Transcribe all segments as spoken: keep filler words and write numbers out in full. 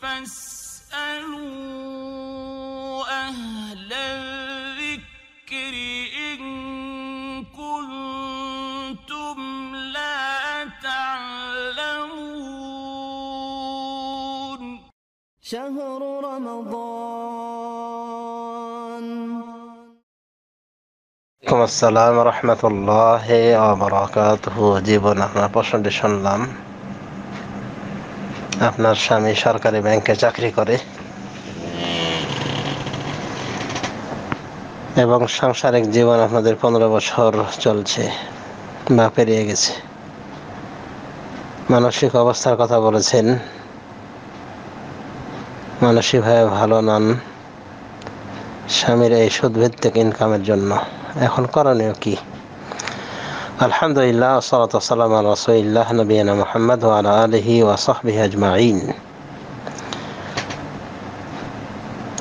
فاسألوا أهل الذكر إن كنتم لا تعلمون. شهر رمضان. عليكم السلام ورحمة الله وبركاته. জীবনে আমরা প্রশ্নটি শুনলাম, আপনার স্বামী সরকারি ব্যাংকে চাকরি করে এবং সাংসারিক জীবন আপনাদের পনেরো বছর চলছে বা পেরিয়ে গেছে। মানসিক অবস্থার কথা বলেছেন, মানসিকভাবে ভালো নন স্বামীর এই সুদভিত্তিক ইনকামের জন্য, এখন করণীয় কি? আলহামদুলিল্লাহ, والصلاه والسلام على رسول الله نبينا محمد وعلى اله وصحبه اجمعين.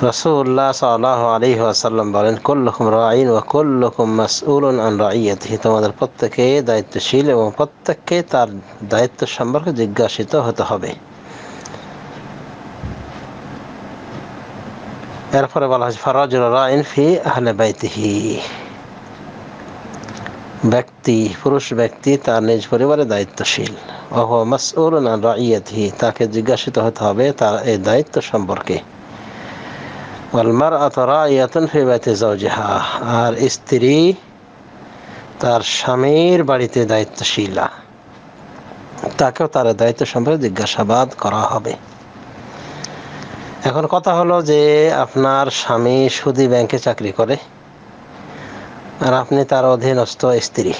রাসূলুল্লাহ সাল্লাল্লাহু আলাইহি ওয়াসাল্লাম বলেন, কুল্লুকুম রাঈন ওয়া কুল্লুকুম মাসউলুন আন রাইয়াতিহি, তোমাদের প্রত্যেকে দায়িত্বশীল এবং প্রত্যেককে তার দায়িত্ব সম্পর্কে জিজ্ঞাসিত হতে হবে। এরপরে বলা হয় ফারাজুল রাঈন ফি আহলে বাইতিহি, ব্যক্তি পুরুষ ব্যক্তি তার নিজ পরিবারে দায়িত্বশীল। ওহু মাসউলুন আন রাইয়াতিহি, তাকে জিজ্ঞাসিত হতে হবে তার এই দায়িত্ব সম্পর্কে। ওয়াল মারআতু রাইয়াতুন ফি বাইতি যাওজিহা, আর স্ত্রী তার স্বামীর বাড়িতে দায়িত্বশীলা, তাকেও তার দায়িত্ব সম্পর্কে জিজ্ঞাসাবাদ করা হবে। এখন কথা হলো যে আপনার স্বামী সুদী ব্যাংকে চাকরি করে আর আপনি তার অধীনস্থ স্ত্রী।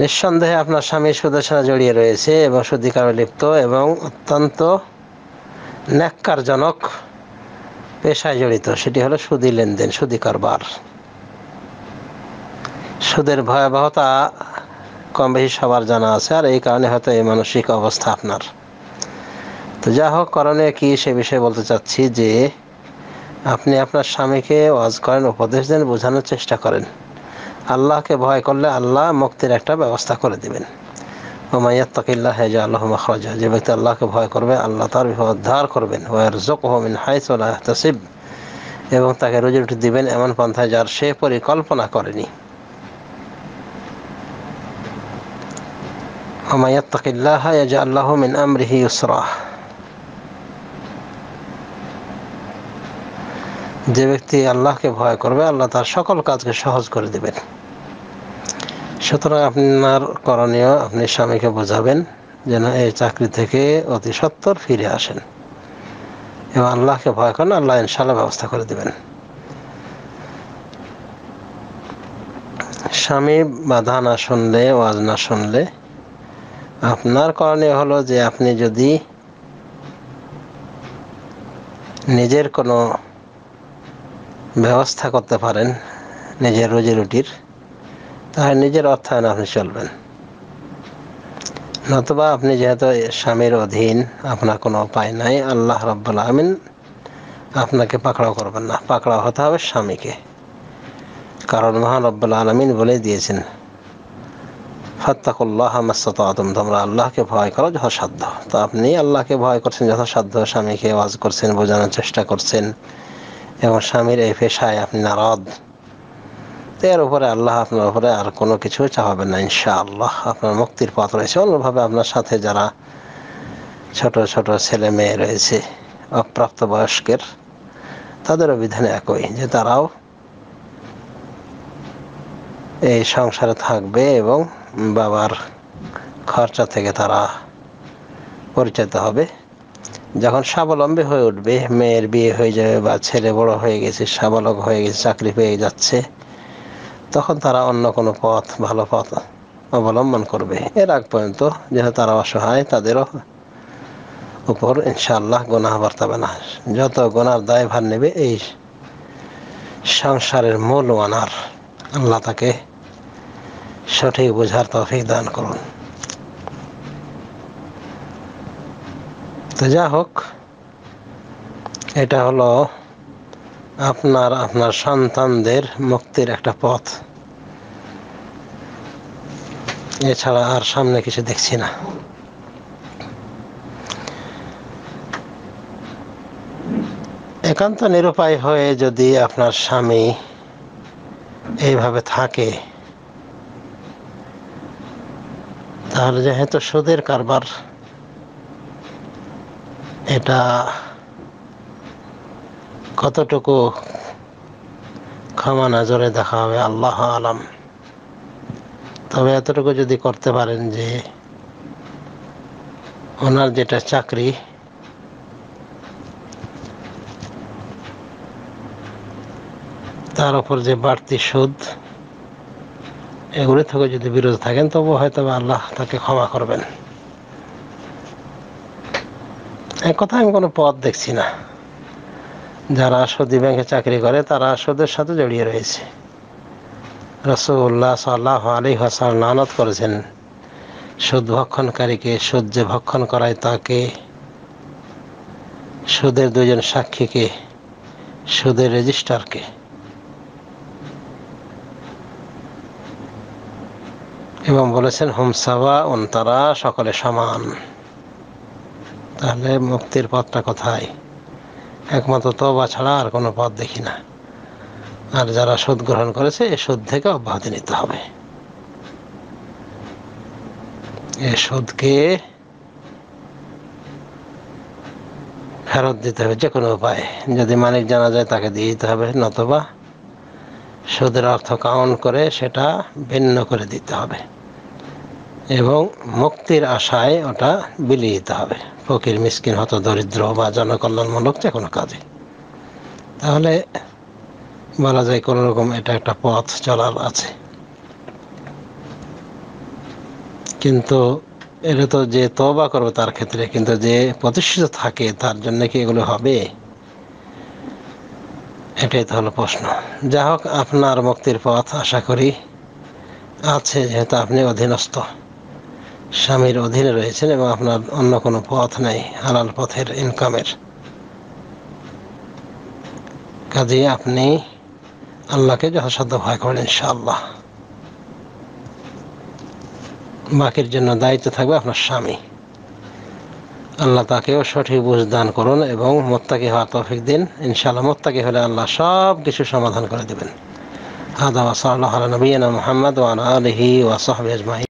নিঃসন্দেহে আপনার স্বামী সুদের সাথে জড়িয়ে রয়েছে এবং সুদী কারণে লিপ্ত এবং অত্যন্ত ন্যাক্কারজনক পেশায় জড়িত, সেটি হলো সুদী লেনদেন, সুদী কারবার। সুদের ভয়াবহতা কম বেশি সবার জানা আছে, আর এই কারণে হয়তো এই মানসিক অবস্থা আপনার। তো যা হোক, করণে কি সে বিষয়ে বলতে চাচ্ছি যে আপনি আপনার স্বামীকে ওয়াজ করেন, উপদেশ দেন, বোঝানোর চেষ্টা করেন। আল্লাহকে ভয় করলে আল্লাহ মুক্তির একটা ব্যবস্থা করে দেবেন। ওয়া মাইয়াত্তাকিল্লাহ ইয়াজআলহু মাখরাজা, যে ব্যক্তি আল্লাহকে ভয় করবে আল্লাহ তার বিপদ উদ্ধার করবেন। ওয়া ইয়ারযুকহু মিন হাইসু লা ইয়াহতাসিব, এবং তাকে রুজি রুটি দিবেন এমন পন্থায় যার সে পরিকল্পনা করেনি। ওয়া মাইয়াত্তাকিল্লাহ ইয়াজআলহু মিন আমরিহি ইউসরা, যে ব্যক্তি আল্লাহকে ভয় করবে আল্লাহ তার সকল কাজকে সহজ করে দেবেন। সুতরাং আপনার করণীয়, আপনি স্বামীকে বোঝাবেন যেন এই চাকরি থেকে অতি সত্বর ফিরে আসেন এবং আল্লাহকে ভয় করেন, আল্লাহ ইনশাআল্লাহ ব্যবস্থা করে দেবেন। স্বামী বাধা না শুনলে, ওয়াজ না শুনলে, আপনার করণীয় হলো যে আপনি যদি নিজের কোনো ব্যবস্থা করতে পারেন নিজের রুজি রুটির, তাহলে নিজের অর্থায়ন আপনি চলবেন। নতুবা আপনি যেহেতু স্বামীর অধীন, আপনার কোনো উপায় নাই, আল্লাহ রাব্বুল আমিন আপনাকে পাকড়াও করবেন না, পাকড়াও হতে হবে স্বামীকে। কারণ মহান রব্বুল আলামিন বলে দিয়েছেন, ফাত্তাকুল্লাহ মাসতাতাতুম, তোমরা আল্লাহকে ভয় করো যথাসাধ্য। তো আপনি আল্লাহকে ভয় করছেন যথাসাধ্য, স্বামীকে ওয়াজ করছেন, বোঝানোর চেষ্টা করছেন এবং স্বামীর এই পেশায় আপনি নারাজ, এর উপরে আল্লাহ আপনার উপরে আর কোনো কিছু চাপাবেন না ইনশাআল্লাহ, আপনার মুক্তির পথ রয়েছে। অন্যভাবে আপনার সাথে যারা ছোট ছোট ছেলে মেয়ে রয়েছে অপ্রাপ্ত বয়স্কের, তাদেরও বিধান একই যে তারাও এই সংসারে থাকবে এবং বাবার খরচা থেকে তারা পরিচিত হবে। যখন স্বাবলম্বী হয়ে উঠবে, মেয়ের বিয়ে হয়ে যাবে বা ছেলে বড় হয়ে গেছে, স্বাবলম্ব হয়ে গেছে, চাকরি পেয়ে যাচ্ছে, তখন তারা অন্য কোনো পথ, ভালো পথ অবলম্বন করবে। এর আগ পর্যন্ত যেহেতু তারা অসহায়, তাদেরও উপর ইনশাআল্লাহ গুনাহ বর্তাবে না। যত গুনার দায়ভার নেবে এই সংসারের মূল ওয়ানার, আল্লাহ তাকে সঠিক বোঝার তৌফিক দান করুন। তো যা হোক, এটা হলো আপনার আপনার সন্তানদের মুক্তির একটা পথ, এছাড়া আর সামনে কিছু দেখছি না। একান্ত নিরুপায় হয়ে যদি আপনার স্বামী এইভাবে থাকে, তাহলে যেহেতু সুদের কারবার, এটা কতটুকু ক্ষমা নজরে দেখা হবে আল্লাহ আলাম। তবে এতটুকু যদি করতে পারেন যে ওনার যেটা চাকরি, তার উপর যে বাড়তি সুদ, এগুলি থেকে যদি বিরত থাকেন, তবু হয়তো আল্লাহ তাকে ক্ষমা করবেন। এক কথা আমি কোনো পথ দেখছি না। যারা সৌদি ব্যাংকে চাকরি করে তারা সুদের সাথে জড়িয়ে রয়েছে। রাসূলুল্লাহ সাল্লাল্লাহু আলাইহি ওয়াসাল্লাম লানত করেছেন সুদ ভক্ষণকারীকে, সুদ যে ভক্ষণ করায় তাকে, সুদের দুজন সাক্ষীকে, সুদের রেজিস্ট্রারকে। এবং বলেছেন হুম সাওয়াউন, তারা সকলে সমান। তাহলে মুক্তির পথটা কোথায়? একমাত্র তওবা ছাড়া আর কোনো পথ দেখি না। আর যারা সুদ গ্রহণ করেছে, এ সুদ থেকে অব্যাহতি নিতে হবে। এ সুদকে ফেরত দিতে হবে যে কোনো উপায়ে। যদি মালিক জানা যায় তাকে দিয়ে দিতে হবে, নতবা সুদের অর্থ কাউন্ট করে সেটা ভিন্ন করে দিতে হবে এবং মুক্তির আশায় ওটা বিলিয়ে দিতে হবে ফকির মিসকিন হত দরিদ্র বা জনকল্যাণমূলক যে কোনো কাজে। তাহলে বলা যায় কোনো রকম এটা একটা পথ চলার আছে। কিন্তু এটা তো যে তওবা করবে তার ক্ষেত্রে, কিন্তু যে প্রতিষ্ঠিত থাকে তার জন্য কি এগুলো হবে? এটাই তো হলো প্রশ্ন। যা হোক, আপনার মুক্তির পথ আশা করি আছে, যেহেতু আপনি অধীনস্থ, স্বামীর অধীনে রয়েছেন এবং আপনার অন্য কোনো পথ নেই হালাল পথের ইনকামের। কাজেই আপনি আল্লাহকে যথাসাধ্য ভয় করেন ইনশাআল্লাহ। বাকির জন্য দায়িত্ব থাকবে আপনার স্বামী। আল্লাহ তাকেও সঠিক বুঝ দান করুন এবং মুত্তাকি হওয়ার তৌফিক দিন ইনশাআল্লাহ। মুত্তাকি হলে আল্লাহ সব কিছু সমাধান করে দেবেন। হাদা ওয়া সাল্লাল্লাহু আলা নবিয়িনা মুহাম্মদ ওয়া আলা আলিহি ওয়া সাহবিহি আজমাইন।